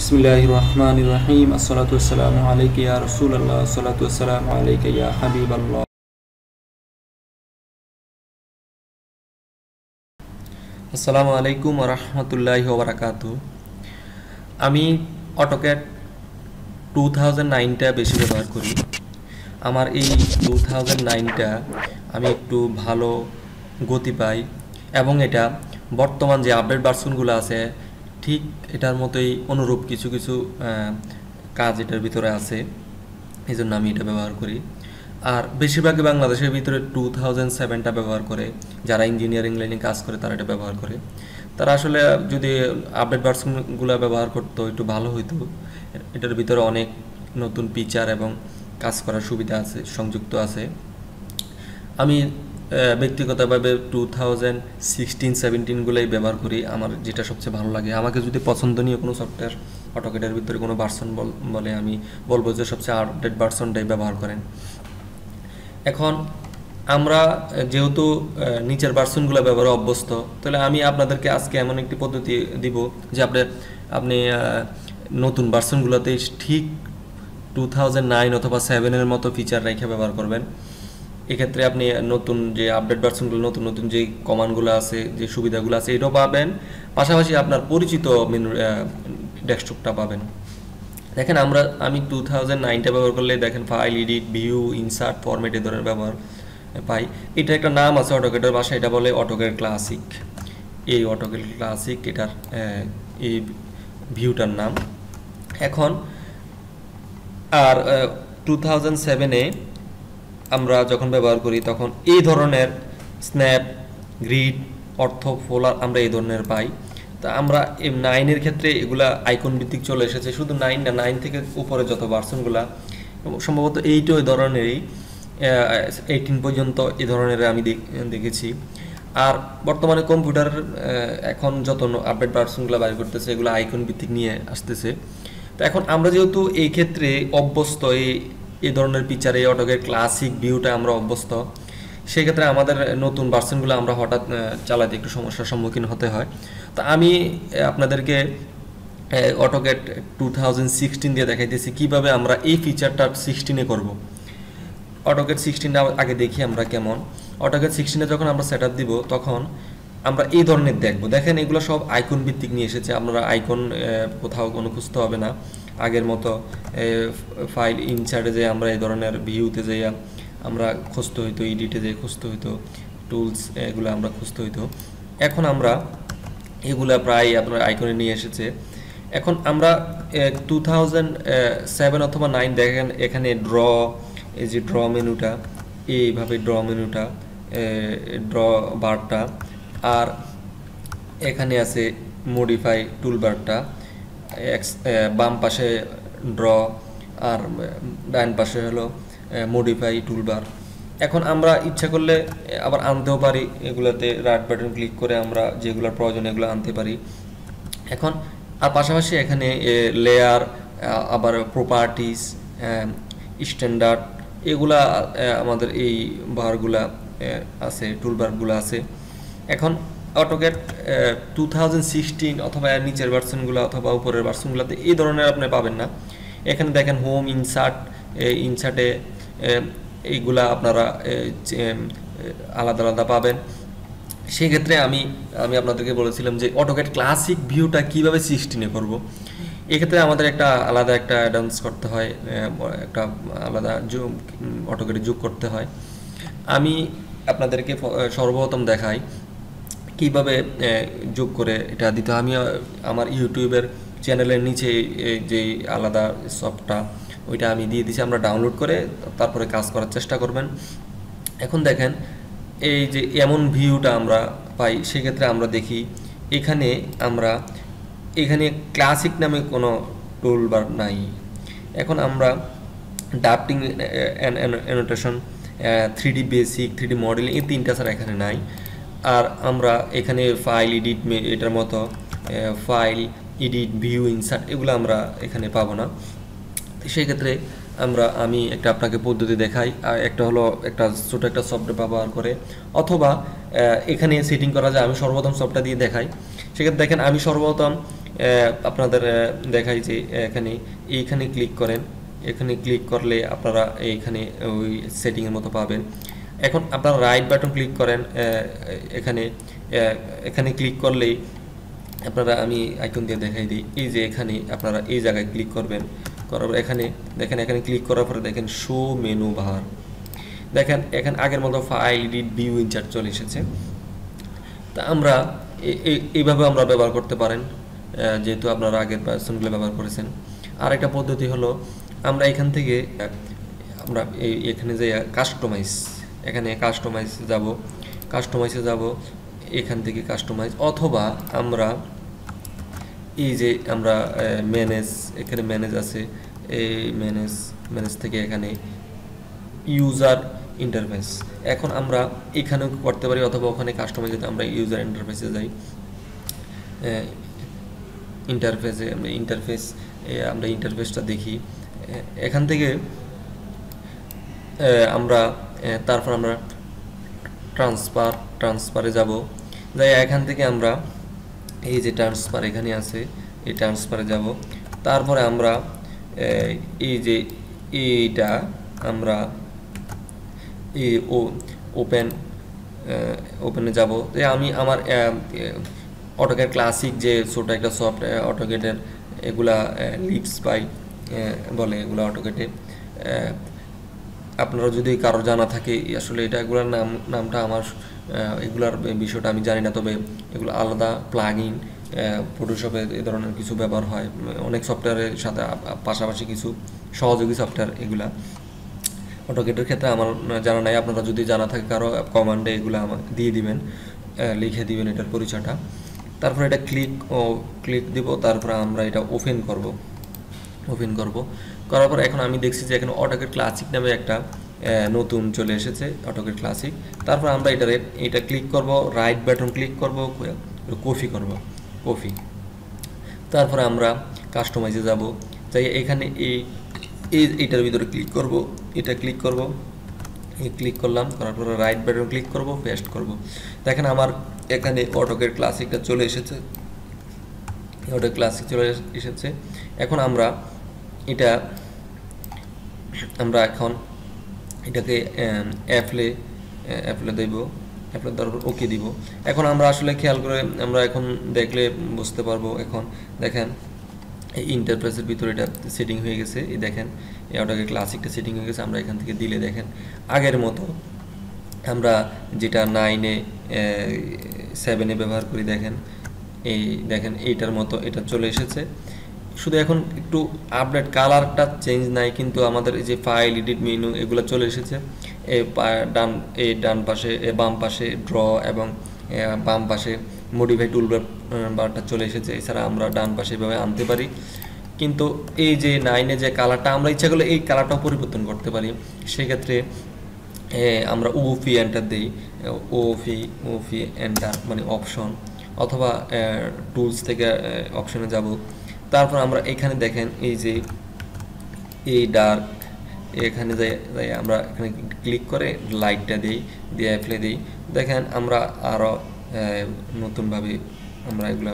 बिस्मिल्लाहिर्रहमानिर्रहीम अस्सलातु वस्सलामु अलैका या रसूलल्लाह अस्सलातु वस्सलामु अलैका या हबीबल्लाह। আসসালামু আলাইকুম ওয়া রাহমাতুল্লাহি ওয়া বারাকাতুহু। আমি অটোক্যাড 2009 টা বেশি ব্যবহার করি। আমার এই 2009 টা আমি একটু ভালো গতি পাই এবং এটা বর্তমান যে আপডেট ভার্সনগুলো আছে ঠিক এটার মতোই অনুরূপ কিছু কিছু কাজ এটার ভিতরে আছে, এইজন্য আমি এটা ব্যবহার করি। আর বেশিরভাগই বাংলাদেশের ভিতরে 2007 টা ব্যবহার করে, যারা ইঞ্জিনিয়ারিং লাইনে কাজ করে তারা এটা ব্যবহার করে। তারা আসলে যদি আপডেট ভার্সনগুলো ব্যবহার করতো একটু ভালো হইতো। এটার ভিতরে অনেক নতুন ফিচার এবং কাজ করার সুবিধা আছে, সংযুক্ত আছে। আমি ব্যক্তিগতভাবে 2016-17 গুলোই ব্যবহার করি, আমার যেটা সবচেয়ে ভালো লাগে। আমাকে যদি পছন্দনীয় কোনো সফটওয়্যার অটোক্যাডের ভিতরে কোনো ভার্সন বলে, আমি বলবো যে সবচেয়ে আপডেট ভার্সনটাই ব্যবহার করেন। এখন আমরা যেহেতু নিচের ভার্সনগুলো ব্যবহারে অভ্যস্ত, তাহলে আমি আপনাদেরকে আজকে এমন একটি পদ্ধতি দিব যে আপনি নতুন ভার্সনগুলোতে ঠিক 2009 অথবা 7 এর মতো ফিচার রেখে ব্যবহার করবেন। এক্ষেত্রে আপনি নতুন যে আপডেট ভার্সনগুলো, নতুন নতুন যে কমান্ডগুলো আছে, যে সুবিধাগুলো আছে, এটাও পাবেন। পাশাপাশি আপনার পরিচিত মেনু ডেস্কটপটা পাবেন। দেখেন আমি 2009 টা ব্যবহার করলে দেখেন file, edit, view, insert, format এ ধরনের ব্যবহার পাই। এটা একটা নাম আছে অটোক্যাডের ভাষায়, এটা বলে অটোক্যাড ক্লাসিক। এই অটোক্যাড ক্লাসিক এটার এই ভিউটার নাম। এখন আর 2007 এ আমরা যখন ব্যবহার করি তখন এই ধরনের স্ন্যাপ, গ্রিড, অর্থ, ফোলার আমরা এই ধরনের পাই। তা আমরা এই 9 এর ক্ষেত্রে এগুলা আইকন ভিত্তিক চলে এসেছে। শুধু 9 না 9 থেকে উপরে যত ভার্সনগুলা, সম্ভবত 8 ওই ধরনেরই, 18 পর্যন্ত এই ধরনের আমি দেখেছি। আর বর্তমানে কম্পিউটার এখন যত আপডেট ভার্সনগুলা বাইর করতেছে এগুলো আইকন ভিত্তিক নিয়ে আসতেছে। তো এখন আমরা যেহেতু এই ক্ষেত্রে অভ্যস্ত, এই ধরনের ফিচার, এই অটোক্যাড ক্লাসিক ভিউটা আমরা অভ্যস্ত, সেক্ষেত্রে আমাদের নতুন ভার্সনগুলো আমরা হঠাৎ চালাতে একটু সমস্যার সম্মুখীন হতে হয়। তো আমি আপনাদেরকে অটোক্যাড 2016 দিয়ে দেখাইতেছি কিভাবে আমরা এই ফিচারটা 16 এ করব। অটোক্যাড 16 আগে দেখি আমরা কেমন। অটোক্যাড 16 এ যখন আমরা সেটআপ দিব তখন আমরা এই ধরনের দেখব। দেখেন এগুলো সব আইকন ভিত্তিক নিয়ে এসেছে, আমরা আইকন কোথাও কোনো খুঁজতে হবে না। আগের মতো ফাইল, ইনসার্টে যে আমরা এই ধরনের, ভিউতে যে আমরা খুঁজতে হইতো, এডিটে যে খুঁজতে হইতো, টুলস এগুলো আমরা খুঁজতে হইতো। এখন আমরা এগুলা প্রায় আপনার আইকনে নিয়ে এসেছে। এখন আমরা 2007 অথবা 9 দেখেন এখানে ড্র, এই যে ড্র মেনুটা, এইভাবে ড্র মেনুটা, ড্র বারটা, আর এখানে আছে মডিফাই টুল বারটা, বাম পাশে ড্র আর ডান পাশে হলো মডিফাই টুলবার। এখন আমরা ইচ্ছা করলে আবার আনতেও পারি, এগুলোতে রাইট বাটন ক্লিক করে আমরা যেগুলোর প্রয়োজন এগুলো আনতে পারি। এখন আর পাশাপাশি এখানে লেয়ার, আবার প্রপার্টিস, স্ট্যান্ডার্ড, এগুলা আমাদের এই বারগুলা আছে, টুলবারগুলো আছে। এখন অটোক্যাড 2016 অথবা নিচের ভার্সনগুলো অথবা উপরের ভার্সনগুলোতে এই ধরনের আপনি পাবেন না। এখানে দেখেন হোম, ইনসার্ট, ইনসার্টে এইগুলা আপনারা আলাদা আলাদা পাবেন। সেক্ষেত্রে আমি আপনাদেরকে বলেছিলাম যে অটোক্যাড ক্লাসিক ভিউটা কীভাবে 16 এ করবো। এক্ষেত্রে আমাদের একটা আলাদা একটা অ্যাডভান্স করতে হয়, একটা আলাদা অটোক্যাডে যোগ করতে হয়। আমি আপনাদেরকে সর্বপ্রথম দেখাই কীভাবে যোগ করে এটা দিতে। আমি আমার ইউটিউবের চ্যানেলের নিচে যে আলাদা সফটটা ওইটা আমি দিয়ে দিচ্ছি, আমরা ডাউনলোড করে তারপরে কাজ করার চেষ্টা করবেন। এখন দেখেন এই যে এমন ভিউটা আমরা পাই, সেক্ষেত্রে আমরা দেখি এখানে এখানে ক্লাসিক নামে কোনো টুলবার নাই। এখন আমরা drafting, annotation, 3D basic, 3D modelling, এই 3টা স্যার এখানে নাই। আর আমরা এখানে ফাইল, এডিট, এটার মতো ফাইল, এডিট, ভিউ, ইনসার্ট এগুলো আমরা এখানে পাবো না। সেই ক্ষেত্রে আমি একটা আপনাকে পদ্ধতি দেখাই। আর একটা হলো একটা ছোটো একটা সফটওয়্যার ব্যবহার করে, অথবা এখানে সেটিং করা যায়। আমি সর্বপ্রথম সফটটা দিয়ে দেখাই। সেক্ষেত্রে দেখেন আমি সর্বপ্রথম আপনাদের দেখাই যে এখানে এইখানে ক্লিক করেন, এখানে ক্লিক করলে আপনারা এইখানে ওই সেটিং এর মতো পাবেন। এখন আপনারা রাইট বাটন ক্লিক করেন, এখানে এখানে ক্লিক করলে আপনারা আমি আইকন দিয়ে দেখাই দিই। এই যে এখানে আপনারা এই জায়গায় ক্লিক করবেন, করার পর এখানে দেখেন এখানে ক্লিক করার পরে দেখেন শো মেনু বার, দেখেন এখানে আগের মতো ফাইল এডিট ভিউ ইনচার্ট চলে এসেছে। তা আমরা এইভাবে আমরা ব্যবহার করতে পারেন, যেহেতু আপনারা আগের পার্সনগুলো ব্যবহার করেছেন। আর একটা পদ্ধতি হলো আমরা এখান থেকে আমরা এখানে যে কাস্টমাইজ, এখানে কাস্টমাইজে যাব, কাস্টমাইজে যাব, এখান থেকে কাস্টমাইজ, অথবা আমরা এই যে আমরা ম্যানেজ, এখানে ম্যানেজ আছে, এই ম্যানেজ, ম্যানেজ থেকে এখানে ইউজার ইন্টারফেস। এখন আমরা এখানেও করতে পারি অথবা ওখানে কাস্টমাইজ যেতে আমরা ইউজার ইন্টারফেসে যাই, ইন্টারফেসে ইন্টারফেস আমরা ইন্টারফেসটা দেখি। এখান থেকে আমরা তারপর আমরা ট্রান্সফারে যাব, যাই এখান থেকে আমরা এই যে ট্রান্সফার এখানে আছে, এই ট্রান্সফারে যাব। তারপরে আমরা এই যে এইটা আমরা এই ওপেনে যাব। আমি আমার অটোক্যাড ক্লাসিক যে ছোটো একটা সফটওয়্যার অটোক্যাডের এগুলা লিপস পাই বলে এগুলো অটোক্যাডে, আপনারা যদি কারো জানা থাকে আসলে এটা এগুলার নামটা আমার এগুলার বিষয়টা আমি জানি না, তবে এগুলো আলাদা প্লাগইন ফটোশপে এ ধরনের কিছু ব্যবহার হয়, অনেক সফটওয়্যারের সাথে পাশাপাশি কিছু সহযোগী সফটওয়্যার এগুলা অটোক্যাডের ক্ষেত্রে আমার জানা নাই। আপনারা যদি জানা থাকে কারো কমান্ডে এগুলো আমার দিয়ে দিবেন, লিখে দিবেন এটার পরিচয়টা। তারপর এটা ক্লিক দিব, তারপর আমরা এটা ওপেন করব করার পর এখন আমি দেখছি যে এখানে অটোক্যাড ক্লাসিক নামে একটা নতুন চলে এসেছে অটোক্যাড ক্লাসিক। তারপর আমরা এটা ক্লিক করব, রাইট বাটন ক্লিক করব, কপি। তারপরে আমরা কাস্টমাইজে যাব, তাই এখানে এইটার ভিতরে ক্লিক করব, এটা ক্লিক করব, ক্লিক করলাম, করার পরে রাইট বাটন ক্লিক করব, পেস্ট করব। দেখেন আমার এখানে অটোক্যাড ক্লাসিকটা চলে এসেছে, অটোক্যাড ক্লাসিক চলে এসেছে। এখন আমরা এখন এটাকে অ্যাপলে দেব, অ্যাপলে দেওয়ার পর ওকে দিব। এখন আমরা আসলে খেয়াল করে আমরা এখন দেখলে বুঝতে পারবো। এখন দেখেন এই ইন্টারফেসের ভিতরে এটা সেটিং হয়ে গেছে, এই দেখেন এই অটোক্যাড ক্লাসিকটা সেটিং হয়ে গেছে। আমরা এখান থেকে দিলে দেখেন আগের মতো আমরা যেটা 9-7 ব্যবহার করি, দেখেন এই দেখেন এইটার মতো এটা চলে এসেছে। শুধু এখন একটু আপডেট কালারটা চেঞ্জ নাই, কিন্তু আমাদের এই যে ফাইল এডিট মেনু এগুলো চলে এসেছে। ডান পাশে, বাম পাশে ড্র এবং বাম পাশে মডিফাই টুল বারটা চলে এসেছে। এছাড়া আমরা ডান পাশে এভাবে আনতে পারি, কিন্তু এই যে 9-এ যে কালারটা আমরা ইচ্ছা করলে এই কালারটাও পরিবর্তন করতে পারি। সেক্ষেত্রে আমরা ওপি এন্টার দিই, ওপি এন্টার মানে অপশন, অথবা টুলস থেকে অপশনে যাব। তারপর আমরা এখানে দেখেন এই যে এই ডার্ক, এখানে যাই আমরা এখানে ক্লিক করে লাইটটা দিই, দিয়ে অ্যাপ্লাই দিই। দেখেন আমরা আরও নতুনভাবে আমরা এগুলো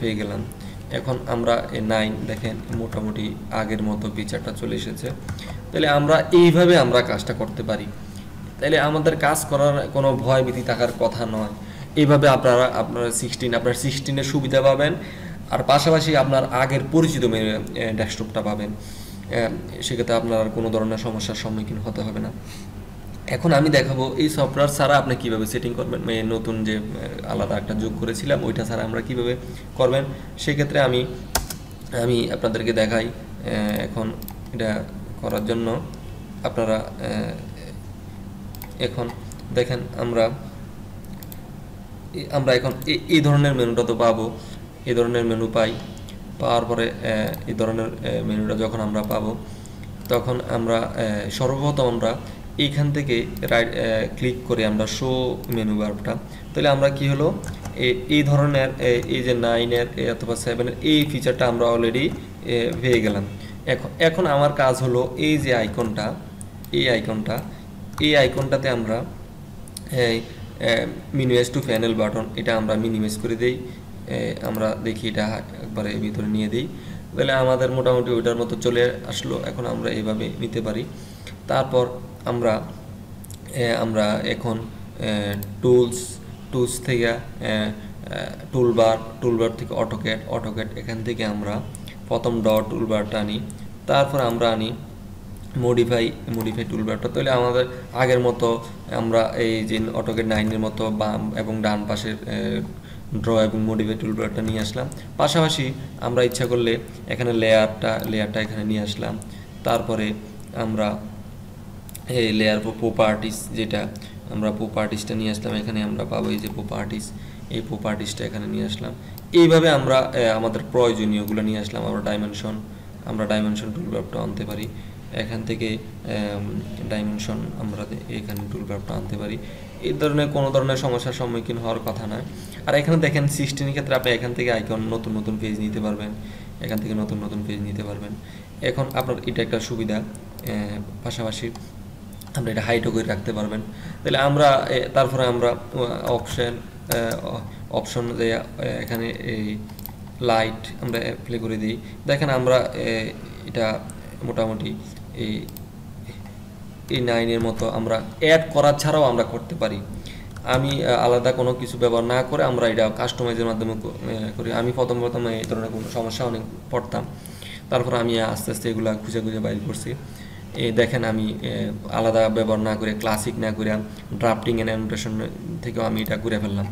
পেয়ে গেলাম, এখন আমরা 9 দেখেন মোটামুটি আগের মতো পিকচারটা চলে এসেছে। তাহলে আমরা এইভাবে আমরা কাজটা করতে পারি, তাহলে আমাদের কাজ করার কোনো ভয় ভীতি থাকার কথা নয়। এইভাবে আপনারা 16-এর সুবিধা পাবেন, আর পাশাপাশি আপনার আগের পরিচিত ডেস্কটপটা পাবেন, সেক্ষেত্রে আপনার কোনো ধরনের সমস্যার সম্মুখীন হতে হবে না। এখন আমি দেখাবো এই সফটওয়্যার ছাড়া আপনি কীভাবে সেটিং করবেন, নতুন যে আলাদা একটা যোগ করেছিলাম ওইটা ছাড়া আমরা কীভাবে করবেন। সেক্ষেত্রে আমি আপনাদেরকে দেখাই। এখন এটা করার জন্য আপনারা এখন দেখেন আমরা এখন এই ধরনের মেনুটা তো পাবো, এই ধরনের মেনু পাই। পাওয়ার পরে এই ধরনের মেনুটা যখন আমরা পাবো, তখন আমরা সর্বপ্রথম আমরা এইখান থেকে রাইট ক্লিক করে আমরা শো মেনু বারটা, তাহলে আমরা কি হলো এই ধরনের এই যে 9-এর অথবা 7-এর এই ফিচারটা আমরা অলরেডি পেয়ে গেলাম। এখন আমার কাজ হলো এই যে আইকনটা, এই আইকনটাতে আমরা মিনিমাইজ টু প্যানেল বাটন এটা আমরা মিনিমাইজ করে দেই, আমরা দেখি এটা একবারে ভিতরে নিয়ে দেই তাহলে আমাদের মোটামুটি ওটার মতো চলে আসলো। এখন আমরা এইভাবে নিতে পারি। তারপর আমরা এখন টুলস থেকে টুলবার থেকে অটোক্যাড এখান থেকে আমরা প্রথম ডট টুলবারটা আনি, তারপর আমরা আনি মডিফাই টুলবারটা। তাহলে আমাদের আগের মতো আমরা এই যে অটোক্যাড 9-এর মতো বাম এবং ডান পাশের ড্র এবং মডিফাই টুলবারটা নিয়ে আসলাম। পাশাপাশি আমরা ইচ্ছা করলে এখানে লেয়ারটা এখানে নিয়ে আসলাম। তারপরে আমরা এই লেয়ার প্রপার্টিস যেটা আমরা প্রপার্টিসটা নিয়ে আসলাম, এখানে আমরা পাবো এই যে প্রপার্টিস, এই প্রপার্টিসটা এখানে নিয়ে আসলাম। এইভাবে আমরা আমাদের প্রয়োজনীয়গুলো নিয়ে আসলাম। আমরা ডাইমেনশন টুলবারটা আনতে পারি, এখান থেকে ডাইমেনশন আমরা এখানে টুলবারটা আনতে পারি। এই ধরনের কোনো ধরনের সমস্যার সম্মুখীন হওয়ার কথা না। আর এখানে দেখেন 16 ক্ষেত্রে আপনি এখান থেকে আইকন নতুন পেজ নিতে পারবেন, এখান থেকে নতুন পেজ নিতে পারবেন। এখন আপনার এটা একটা সুবিধা, পাশাপাশি আপনি এটা হাইটও করে রাখতে পারবেন। তাহলে আমরা তারপরে আমরা অপশন যে এখানে এই লাইট আমরা অ্যাপ্লাই করে দিই। দেখেন আমরা এটা মোটামুটি এই 9-এর মতো আমরা অ্যাড করা ছাড়াও আমরা করতে পারি। আমি আলাদা কোনো কিছু ব্যবহার না করে আমরা এটা কাস্টমাইজের মাধ্যমে করি। আমি প্রথম এই ধরনের কোনো সমস্যা অনেক পড়তাম, তারপর আমি আস্তে এগুলা খুঁজে বাইর করছি। দেখেন আমি আলাদা ব্যবহার না করে, ক্লাসিক না করে, ড্রাফটিং অ্যান্ড অ্যানিমেশন থেকেও আমি এটা করে ফেললাম।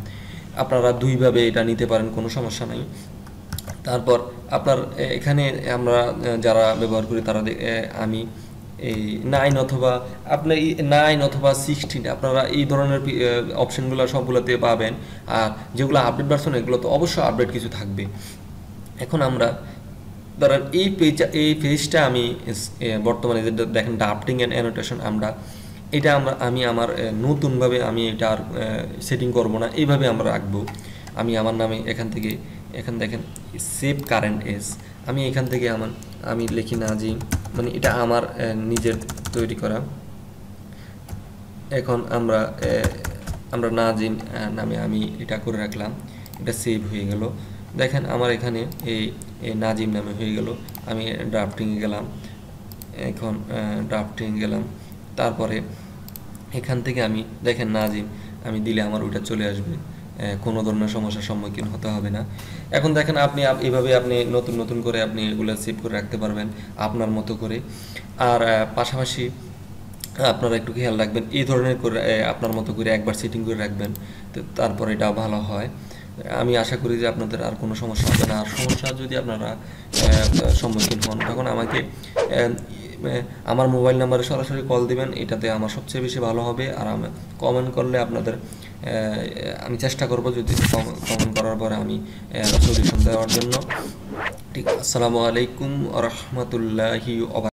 আপনারা দুইভাবে এটা নিতে পারেন, কোনো সমস্যা নাই। তারপর আপনার এখানে আমরা যারা ব্যবহার করি তারা আমি এই 9 অথবা আপনার 9 অথবা 16 আপনারা এই ধরনের অপশানগুলো সবগুলোতে পাবেন। আর যেগুলো আপডেট ভার্সন এগুলো তো অবশ্যই আপডেট কিছু থাকবে। এখন আমরা ধরেন এই পেজটা আমি বর্তমানে যেটা দেখেন ড্রাফটিং অ্যান্ড অ্যানোটেশন, আমি আমার নতুনভাবে আমি এটা আর সেটিং করব না, এইভাবে আমরা রাখবো। আমি আমার নামে এখান থেকে দেখেন সেভ কারেন্ট এস, আমি এখান থেকে আমি লিখি নাজিম, মানে এটা আমার নিজের তৈরি করা। এখন আমরা নাজিম নামে আমি এটা করে রাখলাম, এটা সেভ হয়ে গেল। দেখেন আমার এখানে এই নাজিম নামে হয়ে গেল। আমি ড্রাফটিংয়ে গেলাম, এখন ড্রাফটিংয়ে গেলাম, তারপরে এখান থেকে আমি দেখেন নাজিম আমি দিলে আমার ওইটা চলে আসবে, কোনো ধরনের সমস্যার সম্মুখীন হতে হবে না। এখন দেখেন আপনি এইভাবে আপনি নতুন করে আপনি এগুলো সেভ করে রাখতে পারবেন আপনার মতো করে। আর পাশাপাশি আপনারা একটু খেয়াল রাখবেন এই ধরনের করে আপনার মতো করে একবার সেটিং করে রাখবেন, তারপর এটা ভালো হয়। আমি আশা করি যে আপনাদের আর কোনো সমস্যা হবে না। আর সমস্যা যদি আপনারা সম্মুখীন হন তখন আমাকে আমার মোবাইল নাম্বারে সরাসরি কল দিবেন, এটাতে আমার সবচেয়ে বেশি ভালো হবে। আর আমি কমেন্ট করলে আপনাদের আমি চেষ্টা করব যদি কমেন্ট করার পরে আমি সলিউশন দেওয়ার জন্য। ঠিক, আসসালামু আলাইকুম ওয়া রাহমাতুল্লাহি ওয়া বারাকাতুহু।